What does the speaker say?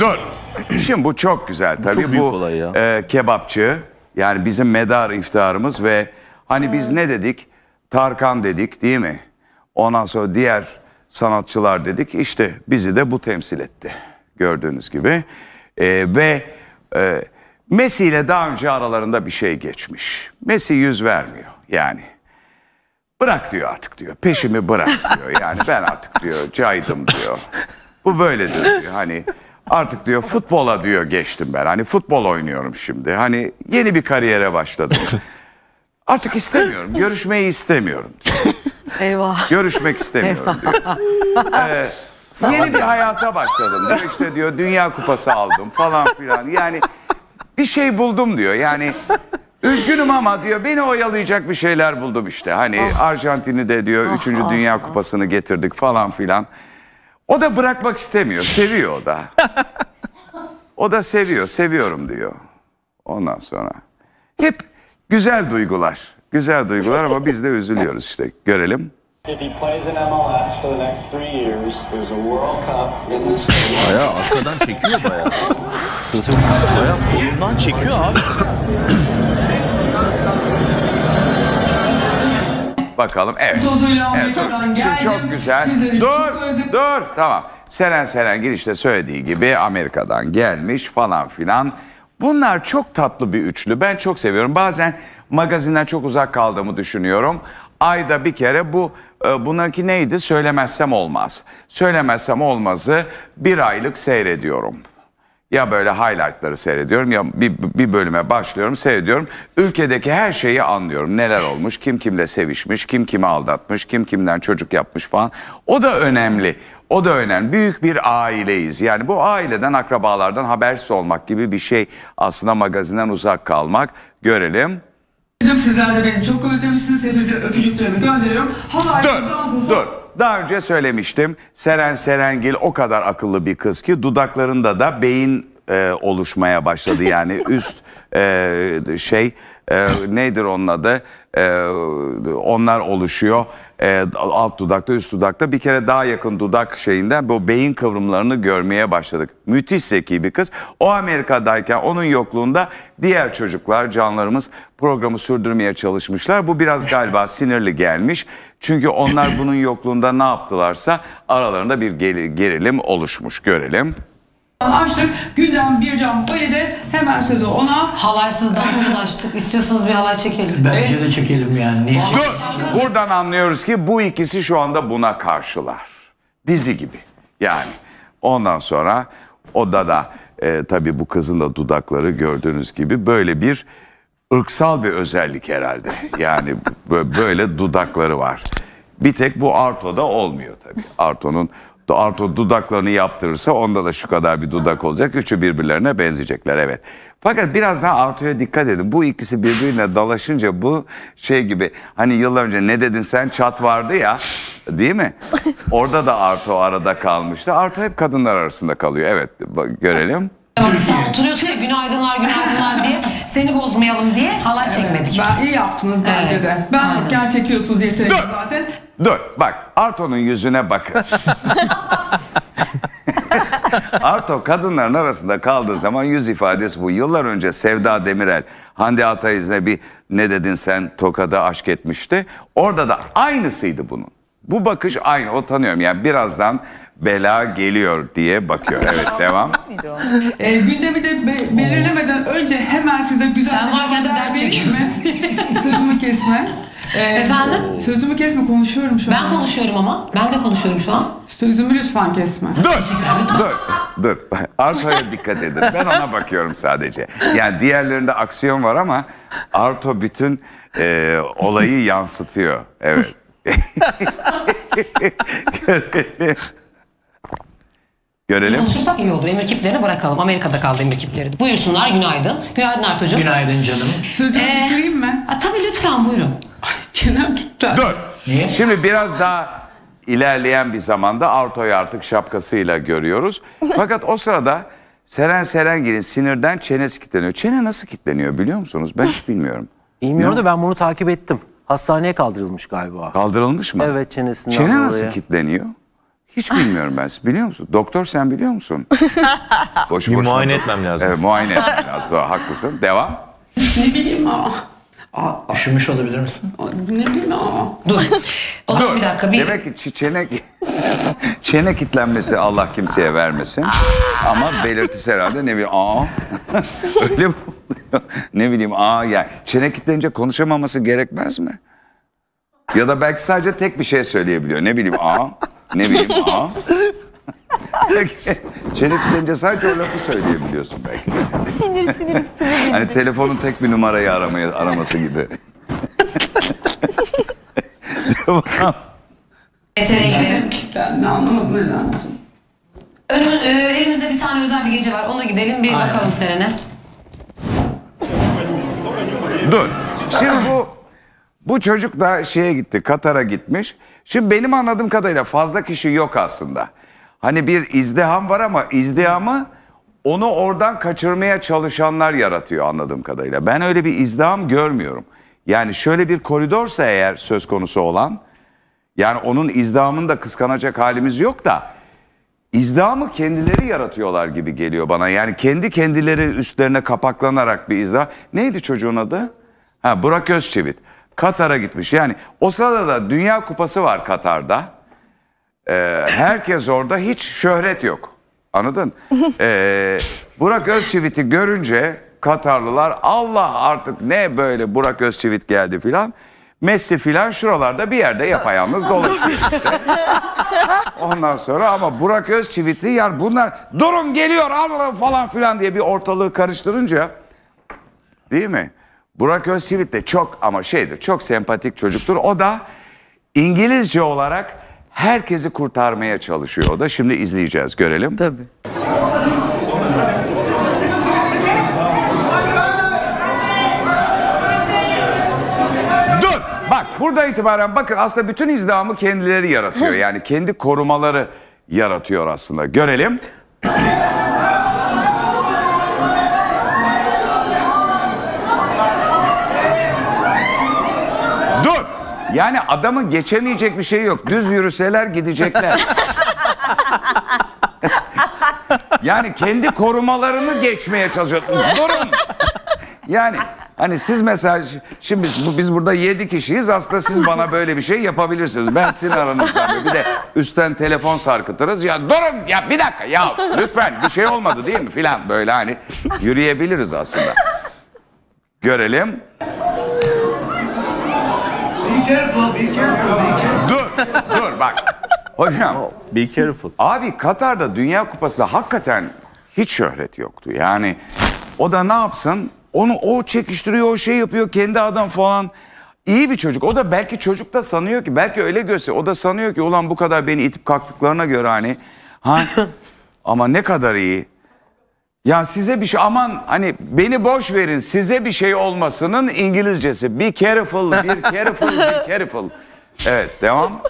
Dur. Şimdi bu çok güzel. Tabii çok bu kebapçı. Yani bizim medar iftarımız ve hani biz ne dedik? Tarkan dedik değil mi? Ondan sonra diğer sanatçılar dedik. İşte bizi de bu temsil etti. Gördüğünüz gibi. Messi ile daha önce aralarında bir şey geçmiş. Messi yüz vermiyor yani. Bırak diyor artık diyor. Peşimi bırak diyor. Yani ben artık diyor caydım diyor. Bu böyledir diyor. Hani artık diyor futbola diyor geçtim ben. Hani futbol oynuyorum şimdi. Hani yeni bir kariyere başladım. Artık istemiyorum. Görüşmeyi istemiyorum diyor. Eyvah. Görüşmek istemiyorum diyor. Yeni bir hayata başladım diyor. İşte diyor Dünya Kupası aldım falan filan. Yani bir şey buldum diyor. Yani üzgünüm ama diyor beni oyalayacak bir şeyler buldum işte. Hani Arjantin'i de diyor 3. Dünya Kupası'nı getirdik falan filan. O da bırakmak istemiyor. Seviyor o da. O da seviyor. Seviyorum diyor. Ondan sonra. Hep güzel duygular. Güzel duygular ama biz de üzülüyoruz işte. Görelim. Bayağı arkadan çekiyor bayağı. Bayağı kolundan çekiyor abi. Bakalım evet. Evet. Şimdi çok güzel. Dur. Tamam. Seren Serengil işte söylediği gibi Amerika'dan gelmiş falan filan. Bunlar çok tatlı bir üçlü. Ben çok seviyorum. Bazen magazinden çok uzak kaldığımı düşünüyorum. Ayda bir kere bu bunlarınki neydi? Söylemezsem olmaz. Söylemezsem olmazı bir aylık seyrediyorum. Ya böyle highlightları seyrediyorum ya bir bölüme başlıyorum seyrediyorum. Ülkedeki her şeyi anlıyorum. Neler olmuş, kim kimle sevişmiş, kim kimi aldatmış, kim kimden çocuk yapmış falan. O da önemli. O da önemli. Büyük bir aileyiz. Yani bu aileden, akrabalardan habersiz olmak gibi bir şey. Aslında magazinden uzak kalmak. Görelim. Sizler de beni çok özlemişsiniz. Hepinize öpücüklerimi gönderiyorum. Dur. Daha önce söylemiştim. Seren Serengil o kadar akıllı bir kız ki dudaklarında da beyin oluşmaya başladı. Yani üst nedir onun adı? Onlar oluşuyor. Alt dudakta, üst dudakta. Bir kere daha yakın dudak şeyinden bu beyin kıvrımlarını görmeye başladık. Müthiş zeki bir kız. O Amerika'dayken onun yokluğunda diğer çocuklar, canlarımız programı sürdürmeye çalışmışlar. Bu biraz galiba sinirli gelmiş. Çünkü onlar bunun yokluğunda ne yaptılarsa aralarında bir gerilim oluşmuş. Görelim. Açtık. Günden bir cam balede hemen sözü ona. Halaysız dansız açtık. İstiyorsanız bir halay çekelim. Bence de çekelim yani. Niye çekelim? Dur. Buradan anlıyoruz ki bu ikisi şu anda buna karşılar. Dizi gibi. Yani ondan sonra odada tabii bu kızın da dudakları gördüğünüz gibi böyle bir ırksal bir özellik herhalde. Yani böyle dudakları var. Bir tek bu Arto'da olmuyor tabii. Arto dudaklarını yaptırırsa onda da şu kadar bir dudak olacak. Üçü birbirlerine benzeyecekler evet. Fakat biraz daha Arto'ya dikkat edin. Bu ikisi birbirine dalaşınca bu şey gibi hani yıllar önce ne dedin sen çat vardı ya değil mi? Orada da Arto arada kalmıştı. Arto hep kadınlar arasında kalıyor. Evet görelim. Sen oturuyorsun ya günaydınlar diye seni bozmayalım diye halay çekmedik. Ben iyi yaptınız bence evet. De. Ben yokken çekiyorsunuz yeterli zaten. Dur bak Arto'nun yüzüne bakın. Arto kadınların arasında kaldığı zaman yüz ifadesi bu. Yıllar önce Sevda Demirel, Hande Atayiz'le bir ne dedin sen Toka'da aşk etmişti. Orada da aynısıydı bunun. Bu bakış aynı o tanıyorum yani birazdan bela geliyor diye bakıyor. Evet devam. Gündemi de belirlemeden önce hemen size güzel sen varken de dert çekme. Sözümü kesme. Efendim? Sözümü kesme konuşuyorum şu an. Ben konuşuyorum ama. Ben de konuşuyorum şu an. Sözümü lütfen kesme. Dur. Arto'ya dikkat edin. Ben ona bakıyorum sadece. Yani diğerlerinde aksiyon var ama Arto bütün olayı yansıtıyor. Evet. Görelim. Konuşursak iyi olur. Emir kiplerini bırakalım. Amerika'da kaldı emir kipleri. Buyursunlar. Günaydın. Günaydın Artocuğum. Günaydın canım. Sözümü bitireyim mi? Tabii lütfen buyurun. Ay canım gitti. Dur. Niye? Şimdi biraz daha ilerleyen bir zamanda Arto'yu artık şapkasıyla görüyoruz. Fakat o sırada Seren Serengil'in sinirden çenesi kilitleniyor. Çene nasıl kilitleniyor biliyor musunuz? Ben hiç bilmiyorum. Bilmiyorum da ben bunu takip ettim. Hastaneye kaldırılmış galiba. Kaldırılmış mı? Evet çenesinden. Çene nasıl kilitleniyor? Hiç bilmiyorum ben. Biliyor musun? Doktor sen biliyor musun? Boşu boşuna. Muayene etmem lazım. Evet, muayene etmem lazım. Haklısın. Devam. Ne bileyim ama. Üşümüş olabilir misin? Ne bileyim ama. Dur. O zaman dur. Bir dakika. Bir... Demek ki çene kitlenmesi Allah kimseye vermesin. Ama belirtisi herhalde ne bileyim. Öyle mi oluyor? Ne bileyim yani. Çene kitlenince konuşamaması gerekmez mi? Ya da belki sadece tek bir şey söyleyebiliyor. Ne bileyim Çelik deyince sadece o lafı söyleyebiliyorsun belki. Sinir. Hani telefonun tek bir numarayı araması gibi. Ne anlamadım elimizde bir tane özel bir gece var. Ona gidelim bir bakalım Seren'e. Dur. Şimdi bu çocuk da şeye gitti, Katar'a gitmiş. Şimdi benim anladığım kadarıyla fazla kişi yok aslında. Hani bir izdiham var ama izdihamı onu oradan kaçırmaya çalışanlar yaratıyor anladığım kadarıyla. Ben öyle bir izdiham görmüyorum. Yani şöyle bir koridorsa eğer söz konusu olan, yani onun izdihamını da kıskanacak halimiz yok da, izdihamı kendileri yaratıyorlar gibi geliyor bana. Yani kendi kendileri üstlerine kapaklanarak bir izdiham. Neydi çocuğun adı? Burak Özçivit. Katar'a gitmiş. Yani o sırada da Dünya Kupası var Katar'da. Herkes orada, hiç şöhret yok. Anladın? Burak Özçivit'i görünce Katarlılar Allah artık ne böyle Burak Özçivit geldi filan. Messi filan şuralarda bir yerde yapayalnız dolaşıyor işte. Ondan sonra ama Burak Özçivit'i yani bunlar durun geliyor Allah falan filan diye bir ortalığı karıştırınca değil mi? Burak Özçivit de çok ama çok sempatik çocuktur. O da İngilizce olarak herkesi kurtarmaya çalışıyor. O da şimdi izleyeceğiz, görelim. Tabii. Dur! Bak burada itibaren bakın aslında bütün izdihamı kendileri yaratıyor. Yani kendi korumaları yaratıyor aslında. Görelim. Yani adamın geçemeyecek bir şey yok. Düz yürüseler gidecekler. Yani kendi korumalarını geçmeye çalışıyor. Durun. Yani hani siz mesela şimdi biz burada 7 kişiyiz. Aslında siz bana böyle bir şey yapabilirsiniz. Ben sizin aranızdan bir de üstten telefon sarkıtırız. Ya durun ya bir dakika ya lütfen bir şey olmadı değil mi filan böyle hani yürüyebiliriz aslında. Görelim. Be careful. Dur bak. Hocam. Be careful. Abi Katar'da Dünya Kupası'nda hakikaten hiç şöhret yoktu. Yani o da ne yapsın? O çekiştiriyor, o şey yapıyor, kendi adam falan. İyi bir çocuk. O da belki çocuk da sanıyor ki, belki öyle gösteriyor. O da sanıyor ki ulan bu kadar beni itip kalktıklarına göre hani. Ama ne kadar iyi. Ya size bir şey aman hani beni boş verin size bir şey olmasının İngilizcesi. Be careful, be careful, be careful. Evet devam.